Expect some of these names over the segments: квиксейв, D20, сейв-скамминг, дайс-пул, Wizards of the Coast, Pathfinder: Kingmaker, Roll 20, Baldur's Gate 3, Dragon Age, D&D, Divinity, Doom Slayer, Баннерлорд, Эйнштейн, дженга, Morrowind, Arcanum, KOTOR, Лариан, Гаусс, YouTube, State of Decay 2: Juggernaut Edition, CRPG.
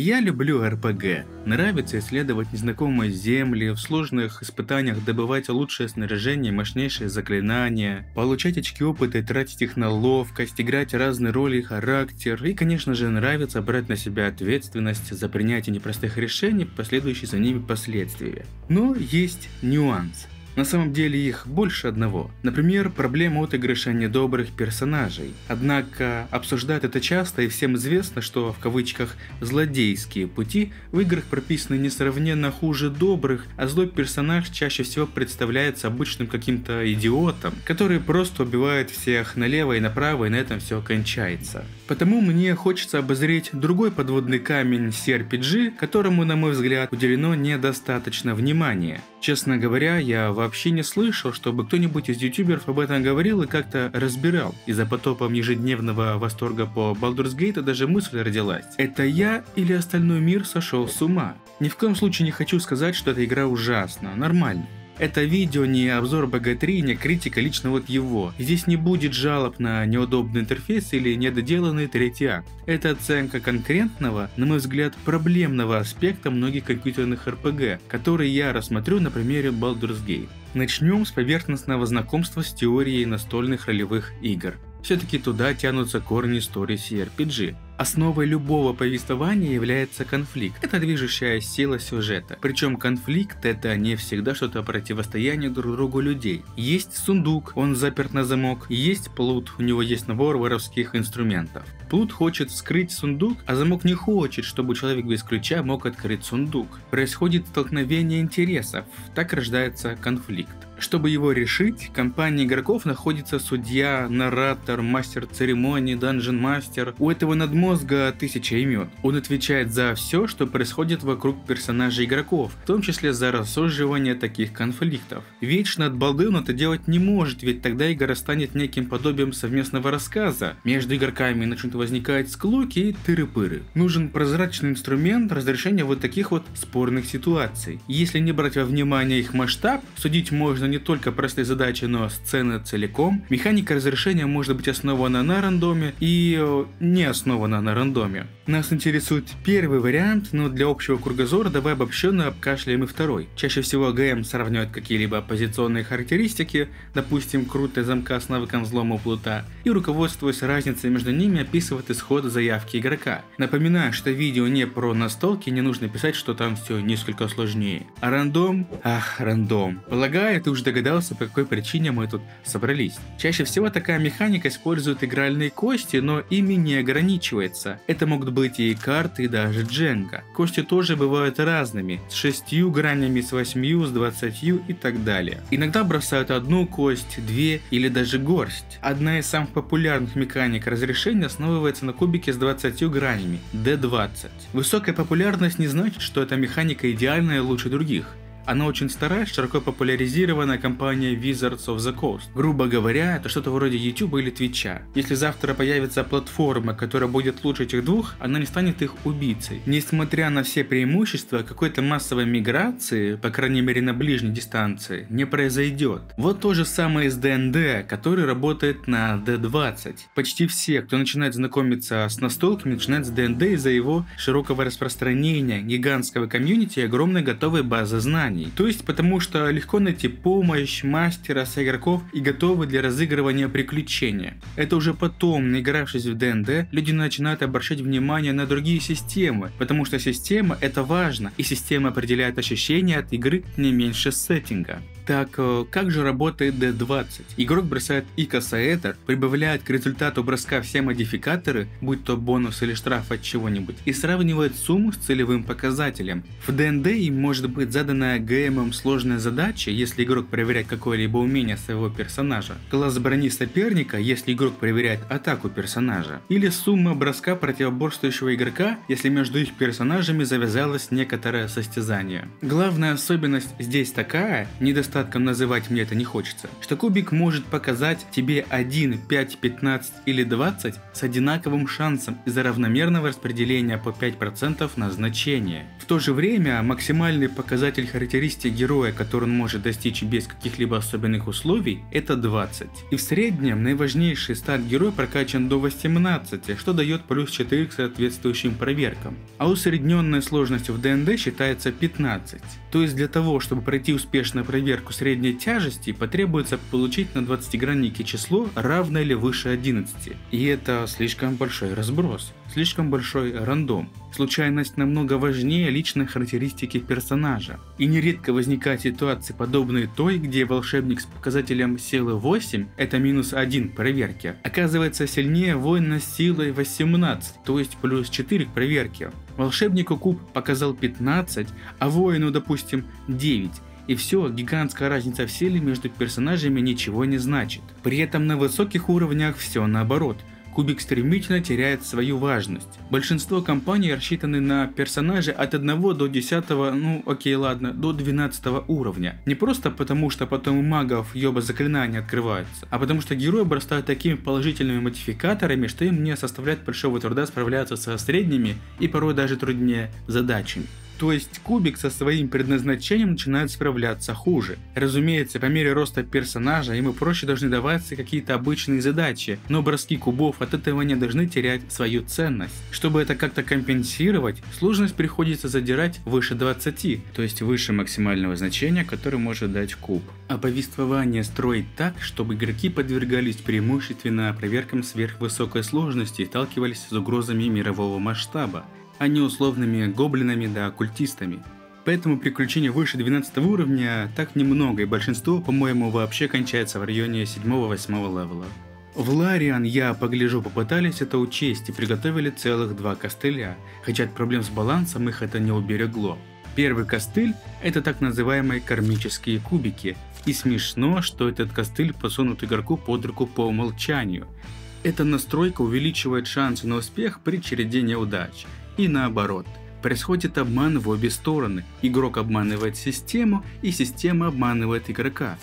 Я люблю РПГ. Нравится исследовать незнакомые земли, в сложных испытаниях добывать лучшее снаряжение, мощнейшие заклинания, получать очки опыта и тратить их на ловкость, играть разные роли и характер. И, конечно же, нравится брать на себя ответственность за принятие непростых решений, последующие за ними последствия. Но есть нюанс. На самом деле их больше одного. Например, проблема отыгрыша недобрых персонажей. Однако обсуждают это часто, и всем известно, что в кавычках «злодейские пути» в играх прописаны несравненно хуже добрых, а злой персонаж чаще всего представляется обычным каким-то идиотом, который просто убивает всех налево и направо, и на этом все кончается. Потому мне хочется обозреть другой подводный камень CRPG, которому, на мой взгляд, уделено недостаточно внимания. Честно говоря, я вообще не слышал, чтобы кто-нибудь из ютуберов об этом говорил и как-то разбирал. И за потопом ежедневного восторга по Baldur's Gate даже мысль родилась. Это я или остальной мир сошел с ума? Ни в коем случае не хочу сказать, что эта игра ужасна, нормально. Это видео не обзор БГ3, не критика лично вот его. Здесь не будет жалоб на неудобный интерфейс или недоделанный третий акт. Это оценка конкретного, на мой взгляд, проблемного аспекта многих компьютерных РПГ, который я рассмотрю на примере Baldur's Gate. Начнем с поверхностного знакомства с теорией настольных ролевых игр. Все-таки туда тянутся корни истории CRPG. Основой любого повествования является конфликт. Это движущая сила сюжета. Причем конфликт — это не всегда что-то противостояние друг другу людей. Есть сундук, он заперт на замок. Есть плут, у него есть набор воровских инструментов. Плут хочет вскрыть сундук, а замок не хочет, чтобы человек без ключа мог открыть сундук. Происходит столкновение интересов. Так рождается конфликт. Чтобы его решить, в компании игроков находится судья, наратор, мастер церемонии, данжен-мастер. У этого надмозга тысяча имен. Он отвечает за все, что происходит вокруг персонажей игроков, в том числе за рассуживание таких конфликтов. Вечно от балды он это делать не может, ведь тогда игра станет неким подобием совместного рассказа. Между игроками начнут возникать склоки и тыры-пыры. Нужен прозрачный инструмент разрешения вот таких вот спорных ситуаций. Если не брать во внимание их масштаб, судить можно не только простые задачи, но сцены целиком. Механика разрешения может быть основана на рандоме и не основана на рандоме. Нас интересует первый вариант, но для общего кругозора давай обобщенно обкашляем и второй. Чаще всего ГМ сравнивает какие-либо позиционные характеристики, допустим, крутая замка с навыком взлома плута, и, руководствуясь разницей между ними, описывает исход заявки игрока. Напоминаю, что видео не про настолки, не нужно писать, что там все несколько сложнее. А рандом? Ах, рандом. Полагаю, ты уже догадался, по какой причине мы тут собрались. Чаще всего такая механика использует игральные кости, но ими не ограничивается. Это могут быть и карты, и даже дженга. Кости тоже бывают разными, с 6 гранями, с 8, с 20 и так далее. Иногда бросают одну кость, две или даже горсть. Одна из самых популярных механик разрешения основывается на кубике с 20 гранями, D20. Высокая популярность не значит, что эта механика идеальная и лучше других. Она очень старая, широко популяризированная компания Wizards of the Coast. Грубо говоря, это что-то вроде YouTube или Twitch. Если завтра появится платформа, которая будет лучше этих двух, она не станет их убийцей. Несмотря на все преимущества, какой-то массовой миграции, по крайней мере на ближней дистанции, не произойдет. Вот то же самое с D&D, который работает на D20. Почти все, кто начинает знакомиться с настолками, начинают с D&D из-за его широкого распространения, гигантского комьюнити и огромной готовой базы знаний. То есть потому что легко найти помощь, мастера, соигроков и готовы для разыгрывания приключения. Это уже потом, наигравшись в ДНД, люди начинают обращать внимание на другие системы, потому что система это важно, и система определяет ощущения от игры не меньше сеттинга. Так, как же работает D20? Игрок бросает и кассаэтер, прибавляет к результату броска все модификаторы, будь то бонус или штраф от чего-нибудь, и сравнивает сумму с целевым показателем. В ДНД им может быть заданная ГМом сложная задача, если игрок проверяет какое-либо умение своего персонажа, класс брони соперника, если игрок проверяет атаку персонажа, или сумма броска противоборствующего игрока, если между их персонажами завязалось некоторое состязание. Главная особенность здесь такая, недостаточно недостатком называть мне это не хочется, что кубик может показать тебе 1, 5, 15 или 20 с одинаковым шансом из-за равномерного распределения по 5% на значение. В то же время максимальный показатель характеристик героя, который он может достичь без каких-либо особенных условий, это 20. И в среднем наиважнейший стат герой прокачан до 18, что дает плюс 4 к соответствующим проверкам, а усредненная сложность в ДНД считается 15. То есть для того, чтобы пройти успешно проверку средней тяжести, потребуется получить на 20-граннике число, равное или выше 11. И это слишком большой разброс, слишком большой рандом. Случайность намного важнее личной характеристики персонажа. И нередко возникают ситуации, подобные той, где волшебник с показателем силы 8, это минус 1 к проверке, оказывается сильнее воина с силой 18, то есть плюс 4 к проверке. Волшебнику куб показал 15, а воину, допустим, 9. И все, гигантская разница в силе между персонажами ничего не значит. При этом на высоких уровнях все наоборот. Кубик стремительно теряет свою важность. Большинство компаний рассчитаны на персонажей от 1 до 10, до 12 уровня. Не просто потому, что потом у магов ёба заклинания открываются, а потому что герои обрастают такими положительными модификаторами, что им не составляет большого труда справляться со средними и порой даже труднее задачами. То есть кубик со своим предназначением начинает справляться хуже. Разумеется, по мере роста персонажа ему проще должны даваться какие-то обычные задачи, но броски кубов от этого не должны терять свою ценность. Чтобы это как-то компенсировать, сложность приходится задирать выше 20, то есть выше максимального значения, которое может дать куб. А повествование строить так, чтобы игроки подвергались преимущественно проверкам сверхвысокой сложности и сталкивались с угрозами мирового масштаба, а не условными гоблинами да оккультистами. Поэтому приключений выше 12 уровня так немного, и большинство, по-моему, вообще кончается в районе 7-8 левела. В Лариан, я погляжу, попытались это учесть и приготовили целых 2 костыля, хотя от проблем с балансом их это не уберегло. Первый костыль – это так называемые кармические кубики, и смешно, что этот костыль посунут игроку под руку по умолчанию. Эта настройка увеличивает шансы на успех при череде неудач. И наоборот. Происходит обман в обе стороны. Игрок обманывает систему, и система обманывает игрока.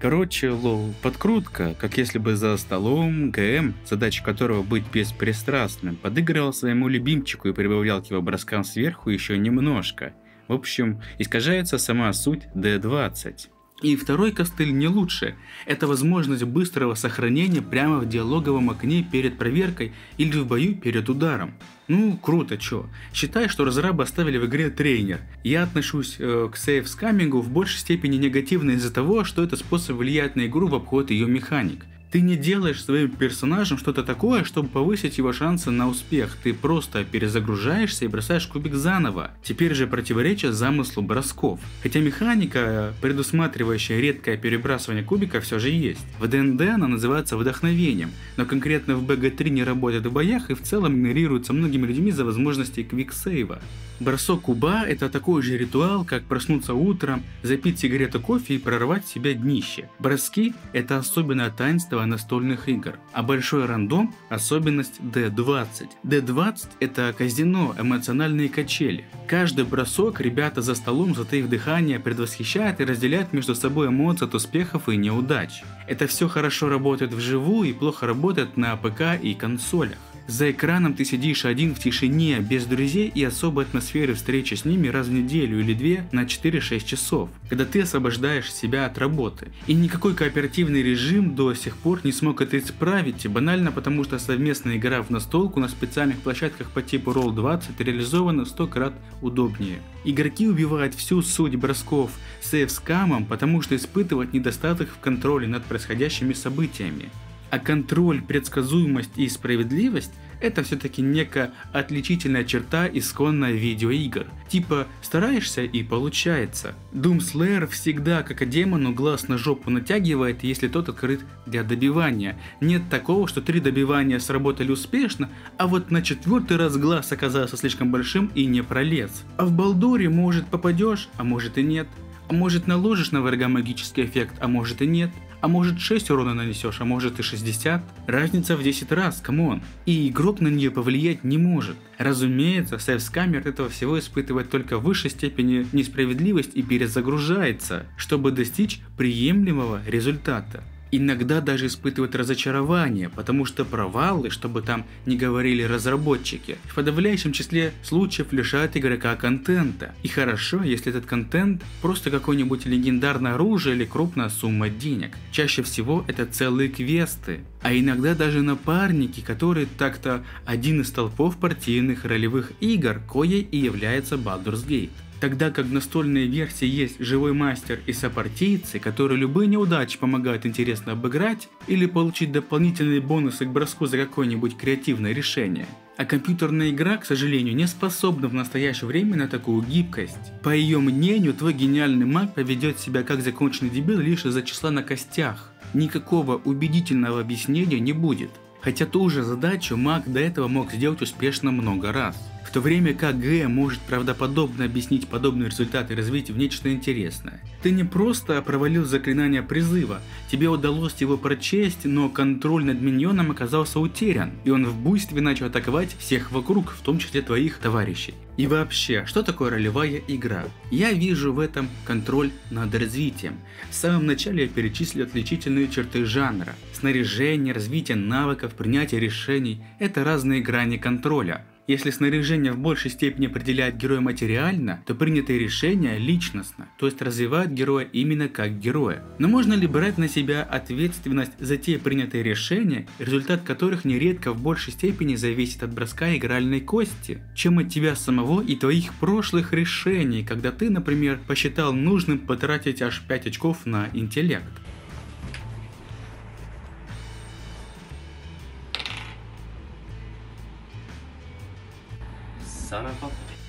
Короче, лол, подкрутка, как если бы за столом ГМ, задача которого быть беспристрастным, подыгрывал своему любимчику и прибавлял к его броскам сверху еще немножко. В общем, искажается сама суть D20. И второй костыль не лучше. Это возможность быстрого сохранения прямо в диалоговом окне перед проверкой или в бою перед ударом. Ну, круто, чё. Считай, что разрабы оставили в игре тренер. Я отношусь к сейв-скаммингу в большей степени негативно из-за того, что этот способ влияет на игру в обход ее механик. Ты не делаешь своим персонажем что-то такое, чтобы повысить его шансы на успех, ты просто перезагружаешься и бросаешь кубик заново, теперь же противоречит замыслу бросков. Хотя механика, предусматривающая редкое перебрасывание кубика, все же есть. В ДНД она называется вдохновением, но конкретно в БГ3 не работает в боях и в целом игнорируется многими людьми за возможности квиксейва. Бросок куба – это такой же ритуал, как проснуться утром, запить сигарету кофе и прорвать себе днище. Броски – это особенное таинство настольных игр, а большой рандом – особенность D20. D20 – это казино, эмоциональные качели. Каждый бросок ребята за столом, затаив дыхание, предвосхищают и разделяют между собой эмоции от успехов и неудач. Это все хорошо работает вживую и плохо работает на ПК и консолях. За экраном ты сидишь один в тишине, без друзей и особой атмосферы встречи с ними раз в неделю или две на 4-6 часов, когда ты освобождаешь себя от работы. И никакой кооперативный режим до сих пор не смог это исправить, банально потому что совместная игра в настолку на специальных площадках по типу Roll 20 реализована в 100 крат удобнее. Игроки убивают всю суть бросков сейв-скамом, потому что испытывают недостаток в контроле над происходящими событиями. А контроль, предсказуемость и справедливость – это все-таки некая отличительная черта исконно видеоигр. Типа стараешься и получается. Doom Slayer всегда как о демону глаз на жопу натягивает, если тот открыт для добивания. Нет такого, что 3 добивания сработали успешно, а вот на 4-й раз глаз оказался слишком большим и не пролез. А в Балдуре может попадешь, а может и нет. А может наложишь на врага магический эффект, а может и нет. А может 6 урона нанесешь, а может и 60. Разница в 10 раз, камон. И игрок на нее повлиять не может. Разумеется, сейвскамер от этого всего испытывает только в высшей степени несправедливость и перезагружается, чтобы достичь приемлемого результата. Иногда даже испытывают разочарование, потому что провалы, чтобы там не говорили разработчики, в подавляющем числе случаев лишают игрока контента. И хорошо, если этот контент просто какое-нибудь легендарное оружие или крупная сумма денег. Чаще всего это целые квесты, а иногда даже напарники, которые так-то один из столпов партийных ролевых игр, коей и является Baldur's Gate. Тогда как в настольной версии есть живой мастер и сопартийцы, которые любые неудачи помогают интересно обыграть или получить дополнительные бонусы к броску за какое-нибудь креативное решение. А компьютерная игра, к сожалению, не способна в настоящее время на такую гибкость. По ее мнению, твой гениальный маг поведет себя как законченный дебил лишь из-за числа на костях. Никакого убедительного объяснения не будет. Хотя ту же задачу маг до этого мог сделать успешно много раз. В то время как ГМ может правдоподобно объяснить подобные результаты и развить в нечто интересное. Ты не просто провалил заклинание призыва, тебе удалось его прочесть, но контроль над миньоном оказался утерян, и он в буйстве начал атаковать всех вокруг, в том числе твоих товарищей. И вообще, что такое ролевая игра? Я вижу в этом контроль над развитием. В самом начале я перечислю отличительные черты жанра. Снаряжение, развитие навыков, принятие решений – это разные грани контроля. Если снаряжение в большей степени определяет героя материально, то принятые решения личностно, то есть развивают героя именно как героя. Но можно ли брать на себя ответственность за те принятые решения, результат которых нередко в большей степени зависит от броска игральной кости, чем от тебя самого и твоих прошлых решений, когда ты, например, посчитал нужным потратить аж 5 очков на интеллект?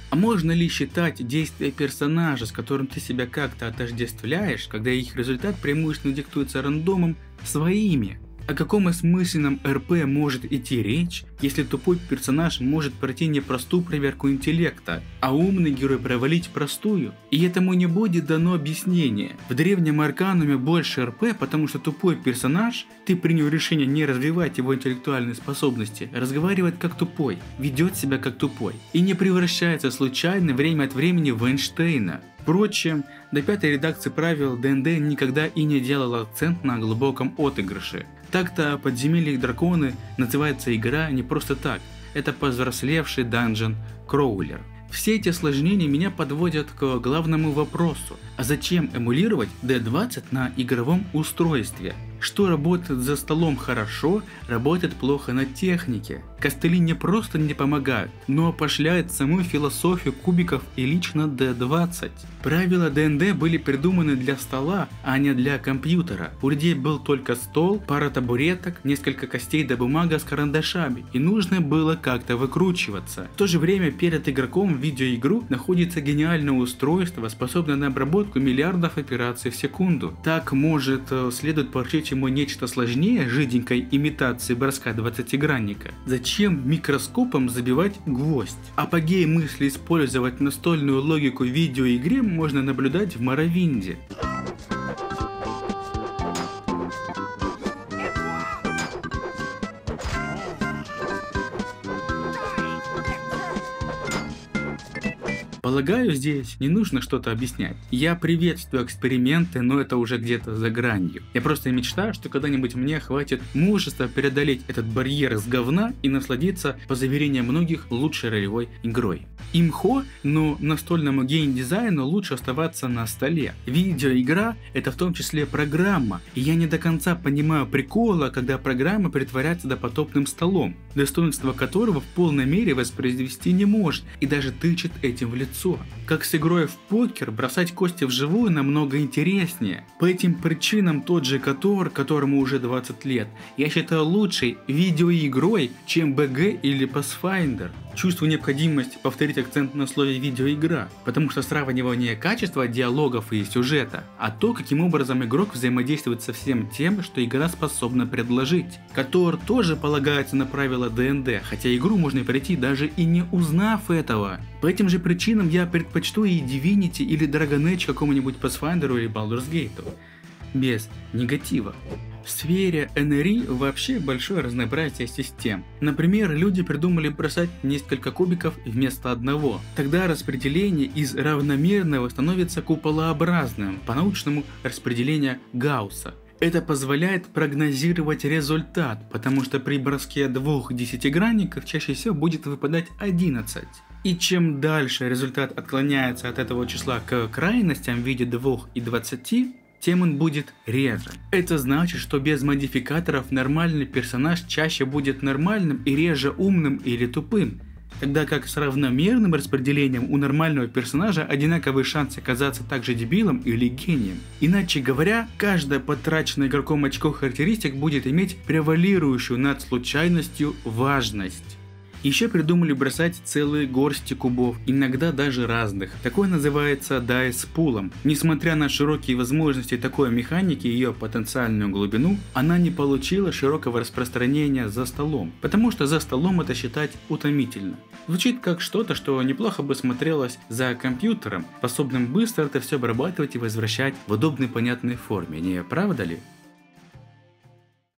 А можно ли считать действия персонажа, с которым ты себя как-то отождествляешь, когда их результат преимущественно диктуется рандомом, своими? О каком осмысленном РП может идти речь, если тупой персонаж может пройти непростую проверку интеллекта, а умный герой провалить простую? И этому не будет дано объяснение. В древнем Аркануме больше РП, потому что тупой персонаж, ты принял решение не развивать его интеллектуальные способности, разговаривает как тупой, ведет себя как тупой и не превращается случайно время от времени в Эйнштейна. Впрочем, до пятой редакции правил D&D никогда и не делала акцент на глубоком отыгрыше. Так-то «Подземелье и драконы» называется игра не просто так, это повзрослевший данжен-кроулер. Все эти осложнения меня подводят к главному вопросу, а зачем эмулировать D20 на игровом устройстве? Что работает за столом хорошо, работает плохо на технике. Костыли не просто не помогают, но опошляют саму философию кубиков и лично D20. Правила D&D были придуманы для стола, а не для компьютера. У людей был только стол, пара табуреток, несколько костей да бумага с карандашами, и нужно было как-то выкручиваться. В то же время перед игроком в видеоигру находится гениальное устройство, способное на обработку миллиардов операций в секунду. Так, может, следует поручить ему нечто сложнее жиденькой имитации броска 20-гранника. Зачем микроскопом забивать гвоздь? Апогей мысли использовать настольную логику в видеоигре можно наблюдать в Morrowind'е. Полагаю, здесь не нужно что-то объяснять. Я приветствую эксперименты, но это уже где-то за гранью. Я просто мечтаю, что когда-нибудь мне хватит мужества преодолеть этот барьер из говна и насладиться, по заверениям многих, лучшей ролевой игрой. Имхо, но настольному геймдизайну лучше оставаться на столе. Видеоигра – это в том числе программа, и я не до конца понимаю прикола, когда программа притворяется допотопным столом, достоинство которого в полной мере воспроизвести не может и даже тычет этим в лицо. Как с игрой в покер, бросать кости вживую намного интереснее. По этим причинам тот же KOTOR, которому уже 20 лет, я считаю лучшей видеоигрой, чем BG или Pathfinder. чувство необходимости повторить акцент на слове «видеоигра», потому что сравнивание качества диалогов и сюжета, а то, каким образом игрок взаимодействует со всем тем, что игра способна предложить. KOTOR тоже полагается на правила D&D, хотя игру можно пройти даже и не узнав этого. По этим же причинам я предпочту и Divinity или Dragon Age какому-нибудь Pathfinder или Baldur's Gate. Без негатива. В сфере NRE вообще большое разнообразие систем. Например, люди придумали бросать несколько кубиков вместо одного. Тогда распределение из равномерного становится куполообразным, по-научному распределение Гаусса. Это позволяет прогнозировать результат, потому что при броске двух десятигранников чаще всего будет выпадать 11. И чем дальше результат отклоняется от этого числа к крайностям в виде 2 и 20, тем он будет реже. Это значит, что без модификаторов нормальный персонаж чаще будет нормальным и реже умным или тупым, тогда как с равномерным распределением у нормального персонажа одинаковый шанс оказаться также дебилом или гением. Иначе говоря, каждое потраченное игроком очко характеристик будет иметь превалирующую над случайностью важность. Еще придумали бросать целые горсти кубов, иногда даже разных. Такое называется дайс-пулом. Несмотря на широкие возможности такой механики и ее потенциальную глубину, она не получила широкого распространения за столом, потому что за столом это считать утомительно. Звучит как что-то, что неплохо бы смотрелось за компьютером, способным быстро это все обрабатывать и возвращать в удобной понятной форме, не правда ли?